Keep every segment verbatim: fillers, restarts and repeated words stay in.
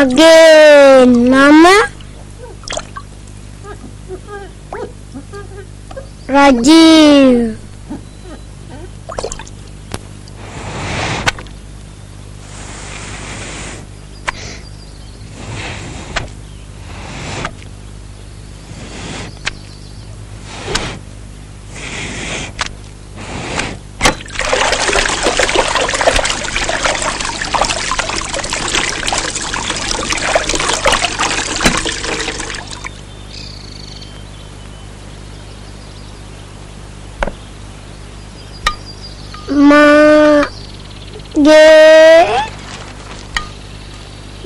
again, Mama. Rajiv.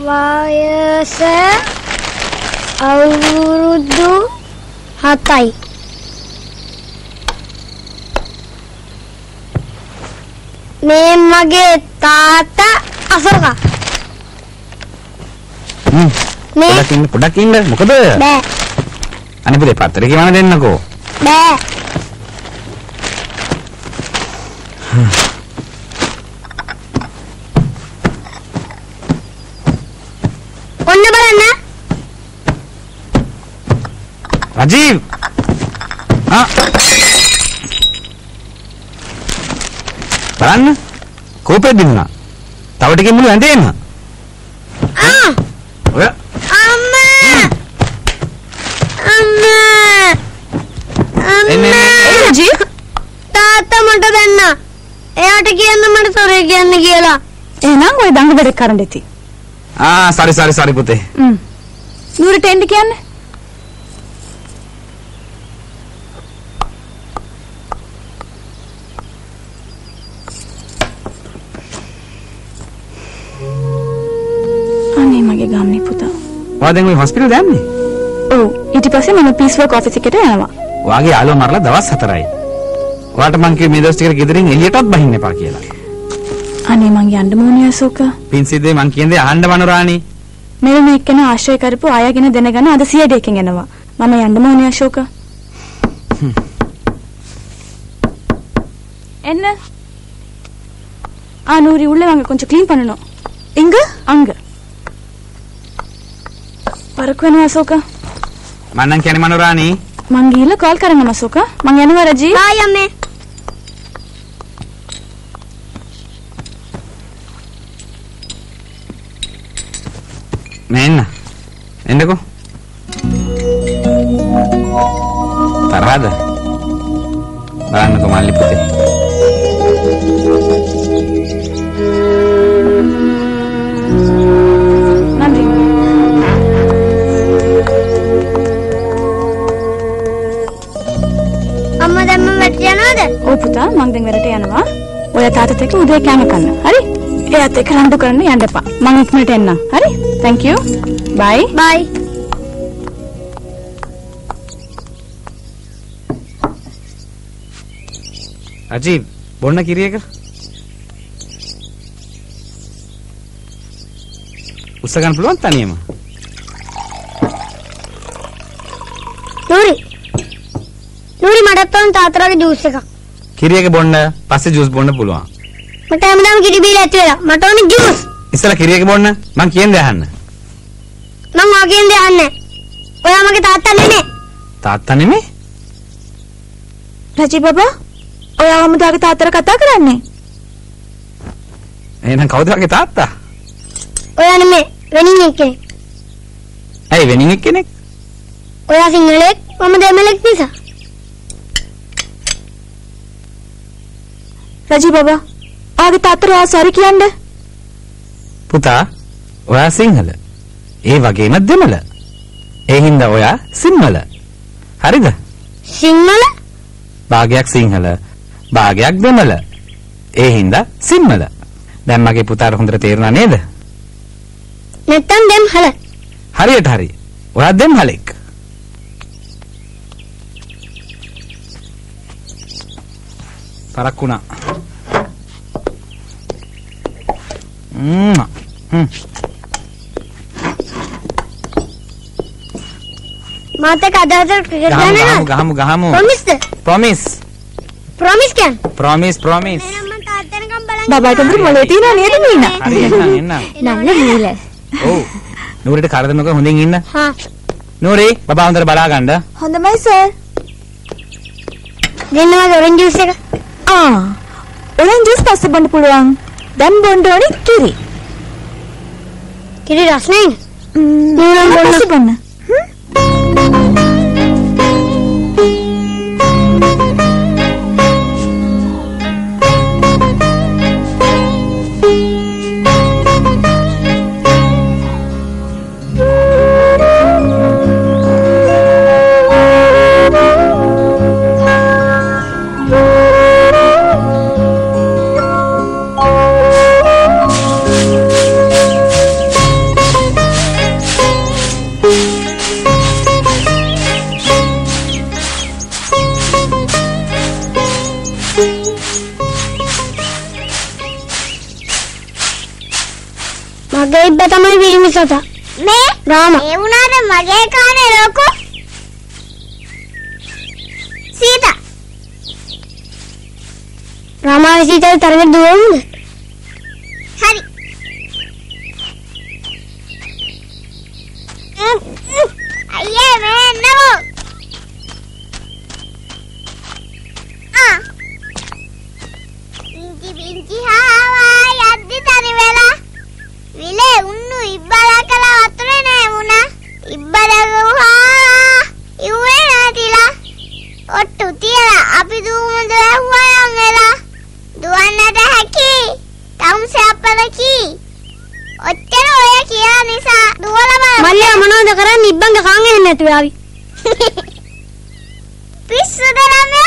वयस अवरुद्धु हताई मैं मगे ताता असोगा हम्म मैं पुड़किंग पुड़किंग है मुकदे बे अने पुरे पात्रे की माने देना को बे राजीव हाँ बरान कोपे दिन ना तावटे के मुल्क आंधे ना आह अम्मा अम्मा अम्मा राजीव ताता मर्डा दिन ना यार टेकिया ना मर्डा सोरे किया ना किया ला ये ना कोई दांग बेरे कारण देती आह सारे सारे सारे पुते हम्म नूर टेंड किया ना वादेंगे हॉस्पिटल जाएँ नहीं? ओ इटी पासे मैंने पीस वर्क ऑफिस के लिए आया हुआ। वागे आलो मारला दवा सतराई। वाट मांग के मेदोस्ती के किधरिंग एलियट और बहिने पार किया ला। अने मांगे आंडमोनिया सोका। पिंसी दे मांग कियंदे आंडमानो रानी। मेरे में एक ना आश्चर्य कर पो आया किने देने का ना आदसिया देखेंगे ना वा। मामा आंडमोनिया सोका। एन्ना? आनूरी उल्ले मांगे कुछ क्लीन पननो। इंगा? अंगा। परकुना अशोका मानन के मनोरानी मंगीला कॉल करंगा अशोका मंगेनवा रजी हाय अम्मे मेन्ना एंडेको तरहद बरान को माली पुते පුතා මං දැන් වෙරට යනවා. ඔය තාතත් එක්ක උදේ කෑම කන්න. හරි? එයාත් එක්ක රණ්ඩු කරන්න යන්න එපා. මං ඉක්මනට එන්නම්. හරි? Thank you. Bye. Bye. අජීබ් බොන්න කිරි එක. උස්ස ගන්න පුළුවන් තනියම. නූරි. නූරි මඩත් තෝන් තාතරගේ ජූස් එකක්. किरिया के बोंडा पासे जूस बोंडा पुलवा मटा मडाम किडी बी लेते वेला मटा ओनी जूस इसला किरिया के बोंडा मं केन देहन्न मं वागेन देहन्न ओया मगे तात्ता नेने तात्ता नेमे राजी बाबा ओया हमदागे तात्तरा कथा करन्ने एनन कवुद वागे तात्ता ओया नेमे वेनिंग एके ऐ वेनिंग एकेने ओया सिंगलेक मम देमलेक निसा राजी बाबा आगे तातर आ सारी किया अंडे पुता ओया सिंहल ये वाके मत देमल ये हिंदा ओया सिंहल हरिदा सिंहल बाग्याक सिंहल बाग्याक देमल ये हिंदा सिंहल दम्मा के पुता रुंद्र तेरना नेद नेतन देम हल हरी अठारी ओया देम हलेक परकुना हम्म हम्म माता का दादा क्रिकेट जाने ना गाहम गाहम प्रॉमिस दे प्रॉमिस प्रॉमिस क्या प्रॉमिस प्रॉमिस बाबा तो तुम बोले थी ना नहीं नहीं ना नहीं ना ना ना नहीं ले ओ नूरी खारदन को होंगे गिनना हां नूरी बाबा अंदर बड़ा गंड होंद मई सर देना ऑरेंज जूस एक आ ऑरेंज जूस पास बंड पुलवान देन बंडोनी किरी किरी रस नहीं नूरी बंड बंड मैं रामा एवनारे मगे काने रोको सीता रामा सीता तरगे दुओंगे हरि अये मैं नमो आ इंची बिंची हावा यद्दी तरी वेला विले उन्नु इब्बला कला अतुरे ने मुना इब्बला गुहा इवे ना दिला ओट्टू तिला अभी दूम दया हुआ या मेला दुआना दा हकी तम से अपन की ओट्टरो ओया किया निसा दुआला बा मल्ले मनोद करा निब्बंग कांगे ने तू आवी पिस्सु देना में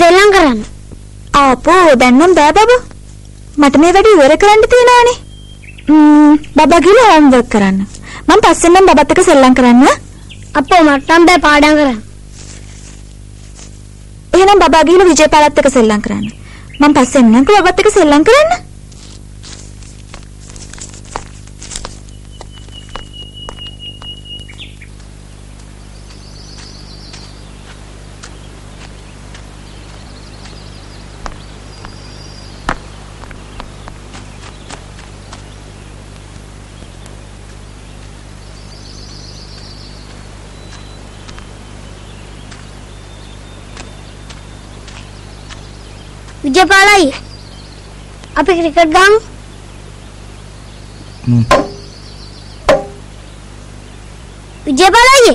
दंडम दया बाबा मट में वडी इवर करंट तीनाने हम्म बाबा गिला होमवर्क करන්න මම පස්සෙන් නම් බබත් එක සෙල්ලම් කරන්න අපෝ මට්ටම් දා පාඩම් කරන්න එහෙනම් බබා गिला විජේ පාලත් එක සෙල්ලම් කරන්න මම පස්සෙන් නම් බබත් එක සෙල්ලම් කරන්න विजयपालाई आप क्रिकेट गांव विजयपालाई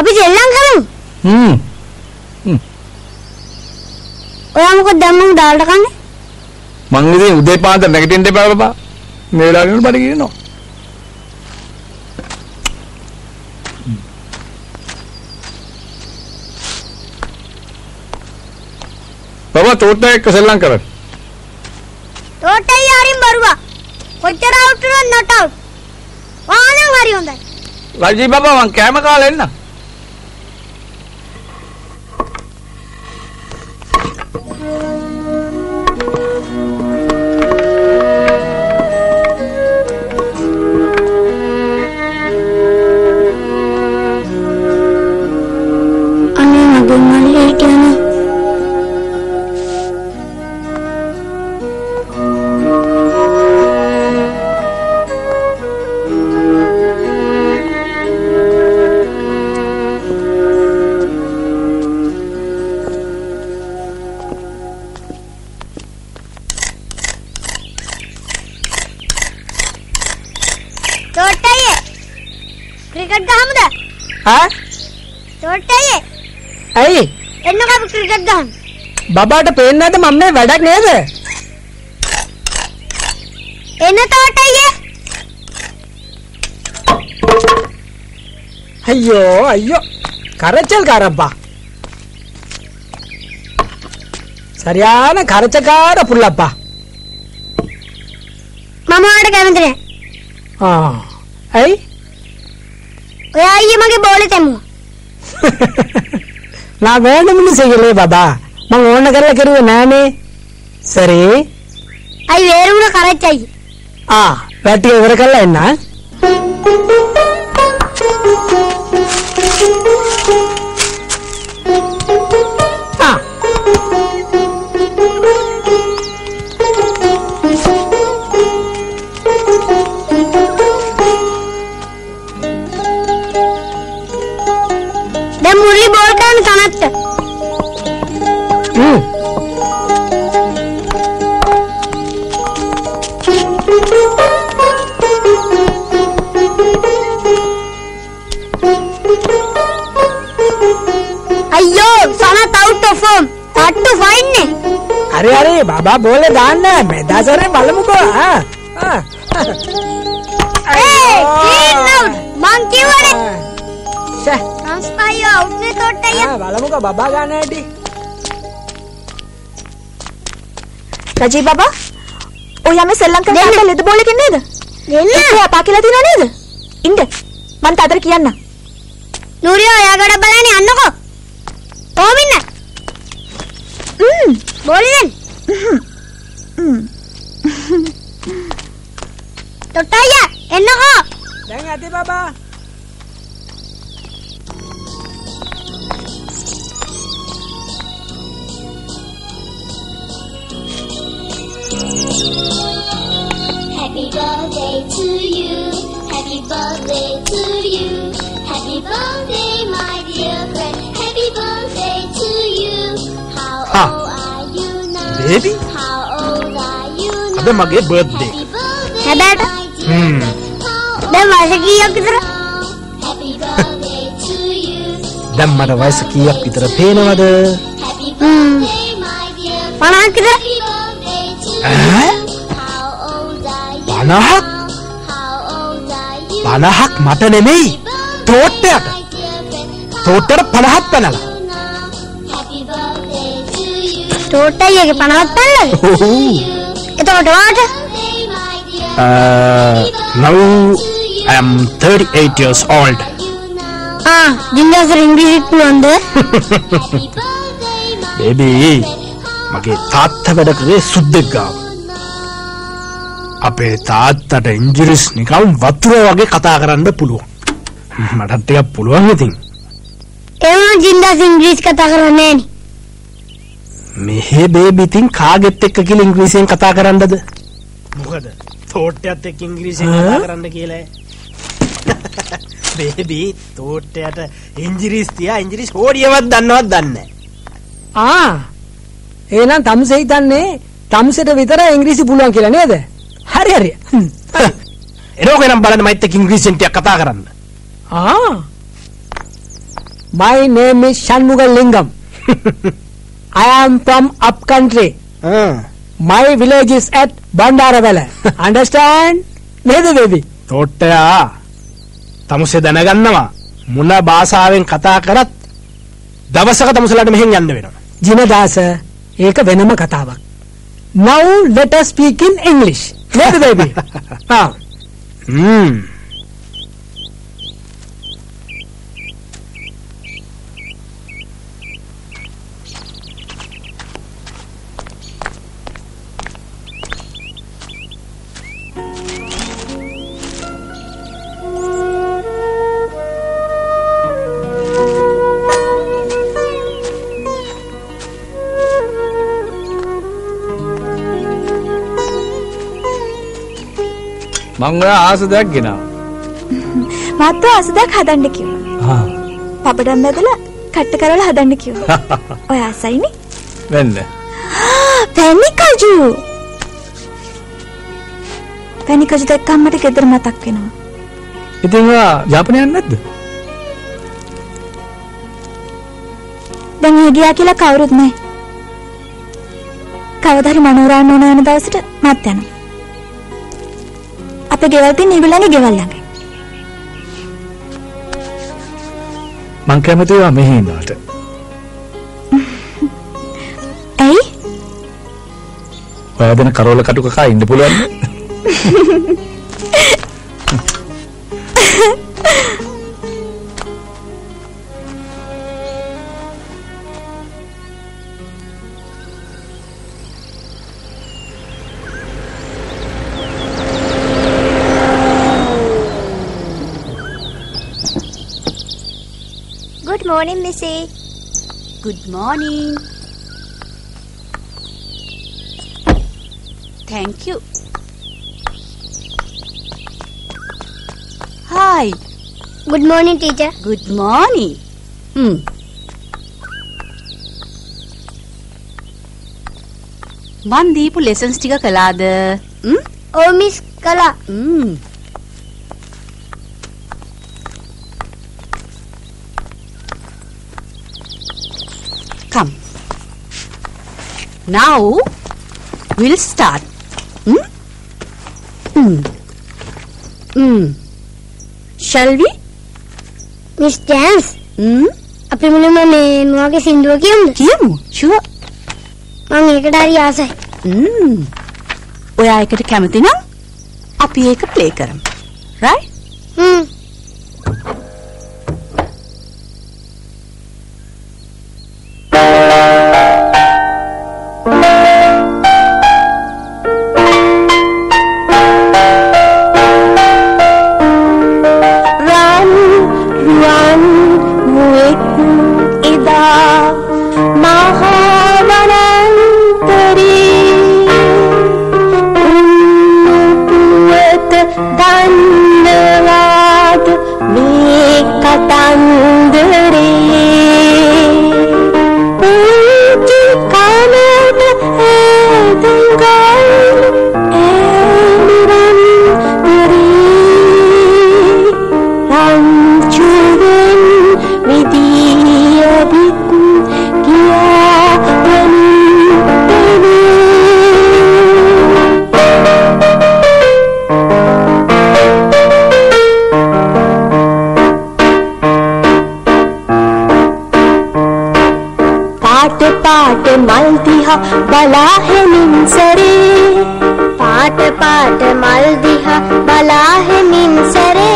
अभी जेलंग करूं हम्म हम्म और हमको दमंग डाल रखा है मंगे दे उदय पांडे नेगेटिव डे पर बा मेरा नहीं पड़ गई नो बाबा तोटा एक कसलंग कर तोटा यारिम बरुवा कोचर आउट रन नॉट आउट वाने मारी होंदा राजी बाबा वन कैम का लेना क्रिकेट का हमदा हां तोटा ये आई बाबा तो पेन तो मम्मी वड़क नहीं है एना तो हटाइए अयो अयो खरचल कारब्बा सरियाना खरचकार पुल्लब्बा मामा आड़ क्या मंदिर है हाँ आई यार ये मगे बोले थे मुँह ना वेंडु मुनु सेयले बाबा मम ओन्न करला करू नाने सरे आई वेरुना करेक्ट आई आ बैठ के इवर करला एना हां दे मुरली बोल कर अरे अरे बाबा बोले दान मैदा सरे मालूम को हाँ हाँ मालूम को बाबा गाना है डी राजी बाबा ओ या मैं श्रीलंका में ले तो बोले कि नहीं ले ले आप अकेला दिन नहीं इंद मन तादर किया ना नूरिया या गड़ा बलाने अन्नो को ओ बिना हम्म बोलिए हम्म तोटाया एन्नो को नहीं आते बाबा Happy birthday to you Happy birthday to you Happy birthday my dear friend Happy birthday to you How old are you now Baby How old are you now Abbe mage birthday Hai beta Hmm Dem vasakiya kitara Happy birthday to you Dem mara vasakiya kitara peenawada Happy birthday my dear friend Pana kitara पनाहक पनाहक मत नहीं तोटे अट तोटर पनाहक पनाला तोटा ये के पनाहक पनाला ये तो डॉट now I am thirty-eight years old हाँ जिंदा सर इंग्लिश को अंदर बेबी मगे तात वडक रे सुद्दगा අපේ තාත්තට ඉංජිරිස් නිකම් වතුර වගේ කතා කරන්න පුළුවන්. මටත් ටිකක් පුළුවන් ඉතින්. ඒ වුණ ජින්දාස් ඉංග්‍රීසි කතා කරන්නේ නෑනේ. මෙහෙ බේබි ඉතින් කාගෙත් එක්ක කියලා ඉංග්‍රීසියෙන් කතා කරන්නද? මොකද? තෝට්ටයත් එක්ක ඉංග්‍රීසියෙන් කතා කරන්න කියලා. බේබි තෝට්ටයට ඉංග්‍රීසි තියා ඉංග්‍රීසි හොඩියවත් දන්නවත් දන්නේ නෑ. ආ එහෙනම් තමුසේ හිතන්නේ තමුසේට විතර ඉංග්‍රීසි පුළුවන් කියලා නේද? हरे हरे एरो के नाम बालन माइट इंग्लिश इंटिया कथा करन हां my name is Shanmugalingam I am from up country हां my village is at Bandarawela understand नेद बेबी तोट्टया तमुसे දැනගන්නවා මුණ භාෂාවෙන් කතා කරත් දවසක තමුසලට මෙහෙන් යන්න වෙනවා ජිනදාස ඒක වෙනම කතාවක් now let us speak in english Let baby. Ah. Hmm. मंगल आस देख गिना मातो आस देख हदंड क्यों हाँ पापड़ा में दला खट्टे करला हदंड क्यों और आस आई नहीं वैन्ने पैनी काजू पैनी काजू देख काम मटे किधर मत तक गिना इतना जापने आना द දැන් ඒ ගියා කියලා කවුරුත් නැහැ. කවදාද මනෝරාණ ඕන වෙන දවසට මත් යනවා. අපේ ගෙවල් තියෙන ඒගොල්ලන්ගේ ගෙවල් ළඟ. මං කැමති වුණා මෙහි ඉන්නවට. ඇයි? ඔයා දෙන කරෝල කටුක කා ඉන්න පුළුවන්. Good morning, Missy. Good morning. Thank you. Hi. Good morning, teacher. Good morning. Hmm. Man deepu lessons tika kalada. Hmm? Oh, Miss Kala. Hmm. Come. Now we'll start. Hmm? Hmm. Hmm. Shall we? Miss Dance. Hmm. अपने मुने में मुआ के सिंधु की हम किया मु शुरू माँग एक डारी आशा है. Hmm. वो यार एक टेक हमती ना आप ये एक प्ले करम, right? Hmm. बला है मिंसरे पाट पाट माल दिहा बला है मिंसरे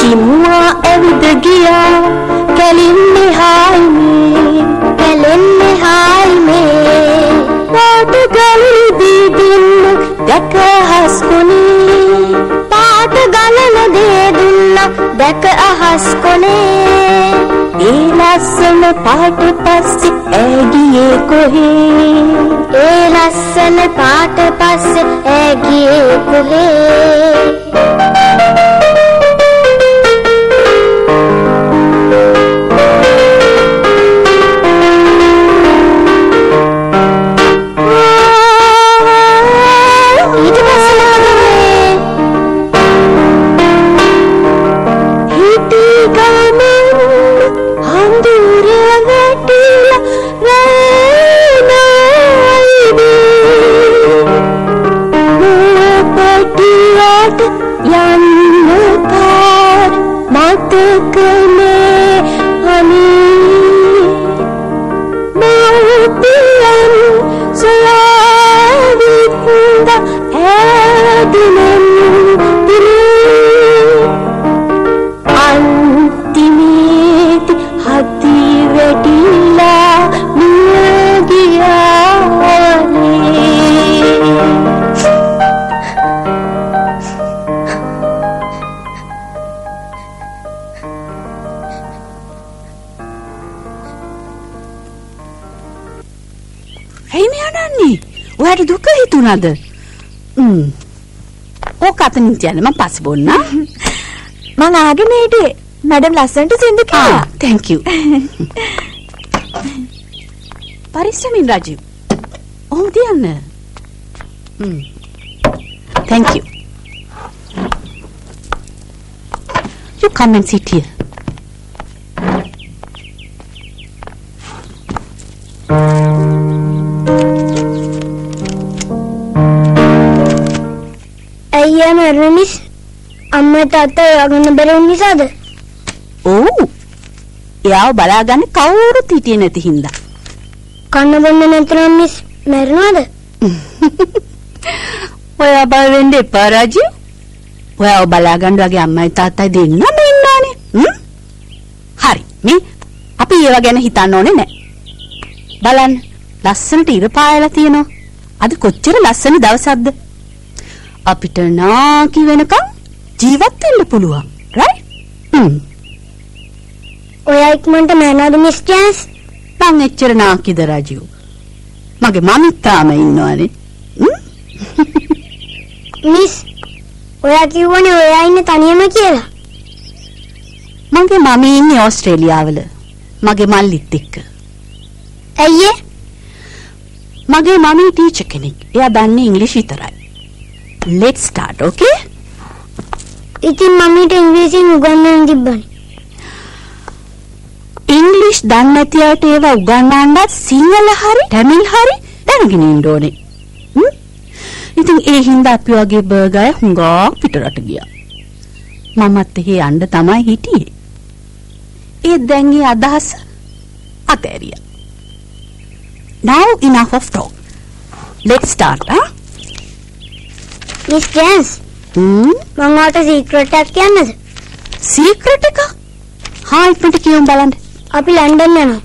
चिमुआ अविद गिया कलिम निहाल में कलिम निहाल में पाट गल दी दिन देख हसकोने पाट गलन दे दुल्ला देख हसकोने एलासन पाट पस एगिए कोहे एलासन पाट पस एगिए कोहे අද හ්ම් ඕක අතනින් තියන්න මම පස්සේ බොන්න මම ආගෙන හිටියේ මැඩම් ලස්සන්ට සින්දු කියලා. thank you පරිස්සමින් රජීව් ඔහොම තියන්න. හ්ම් thank you you come and sit here. berunis. Amma තාත්තා යවගන්න බැරි නිසාද? ඔව්. එයාව බලාගන්න කවුරුත් හිටියේ නැති හින්දා. කන්න බොන්න නැතරම් මිස් මැරෙනවද? ඔයා බය වෙන්න එපා රාජි. ඔයාව බලාගන්න වගේ අම්මයි තාත්තයි දෙන්නම ඉන්නවනේ. හ්ම්? හරි. මේ අපි ඒව ගැන හිතන්න ඕනේ නැහැ. බලන්න ලස්සනට ඉර පායලා තියෙනවා. අද කොච්චර ලස්සන දවසක්ද? අපිට නාකි වෙනකම් ජීවත් වෙන්න පුළුවන්. right? හ්ම්. ඔයා ඉක්මනට මෑනාද මිස් ජෑස්? මං එච්චර නාකිද රාජියෝ? මගේ මමිත් තාම ඉන්නවනේ. හ්ම්. මිස් ඔයා කිව්වනේ ඔයා ඉන්නේ තනියම කියලා. මගේ මම ඉන්නේ ඕස්ට්‍රේලියාවල. මගේ මල්ලිත් එක්ක. ඇයි? මගේ මමී ටීචර් කෙනෙක්. එයා දන්නේ ඉංග්‍රීසි විතරයි. Let's start, okay? ඉතින් මමීට ඉංග්‍රීසියෙන් උගන්වන්න තිබ්බනේ. ඉංග්‍රීසි දන්නේ නැති අයට ඒවා උගන්වන්නත් සිංහල හරි තමිල් හරි දැනගෙන ඉන්න ඕනේ. හ්ම්? ඉතින් ඒ හින්දා අපි වගේ බර්ගර් හුඟා පිටරට ගියා. මමත් එහි යන්න තමයි හිටියේ. ඒ දැන් ඒ අදහස අතෑරියා. Now enough of talk. Let's start, huh? Miss Jans. Hmm? මංගාට secret එකක් කියන්නද? Secret එක? හා ඉක්මනට කියමු බලන්න. අපි ලන්ඩන් යනවා.